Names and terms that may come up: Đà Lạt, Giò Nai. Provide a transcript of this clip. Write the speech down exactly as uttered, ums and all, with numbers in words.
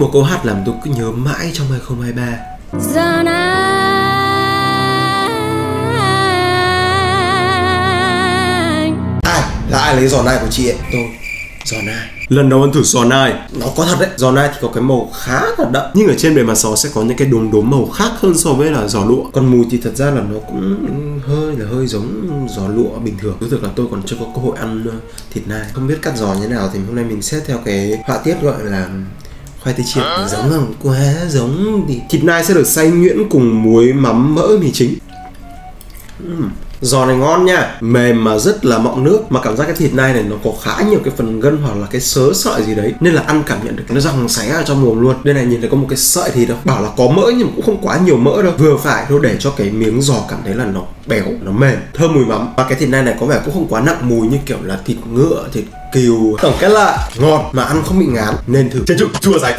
một câu hát làm tôi cứ nhớ mãi trong hai không hai ba. Giò Nai. Ai? Là ai lấy giò nai của chị ấy? Tôi. Giò nai. Lần đầu ăn thử giò nai, nó có thật đấy. Giò nai thì có cái màu khá là đậm, nhưng ở trên bề mặt sò sẽ có những cái đốm đốm màu khác hơn so với là giò lụa. Còn mùi thì thật ra là nó cũng hơi là hơi giống giò lụa bình thường. Thực thực là tôi còn chưa có cơ hội ăn thịt nai, không biết cắt giò như thế nào, thì hôm nay mình xét theo cái họa tiết gọi là khoai tây chiên. Giống không? Quá giống. Thì thịt nai sẽ được xay nhuyễn cùng muối, mắm, mỡ, mì chính. uhm. Giò này ngon nha, mềm mà rất là mọng nước. Mà cảm giác cái thịt nai này nó có khá nhiều cái phần gân hoặc là cái sớ sợi gì đấy, nên là ăn cảm nhận được nó răng xé ở trong mồm luôn. Đây này, nhìn thấy có một cái sợi thịt đâu, bảo là có mỡ nhưng mà cũng không quá nhiều mỡ đâu, vừa phải thôi để cho cái miếng giò cảm thấy là nó béo, nó mềm, thơm mùi mắm. Và cái thịt nai này có vẻ cũng không quá nặng mùi như kiểu là thịt ngựa, thịt cừu. Tổng kết là ngon mà ăn không bị ngán, nên thử. Trên chục chua rạch.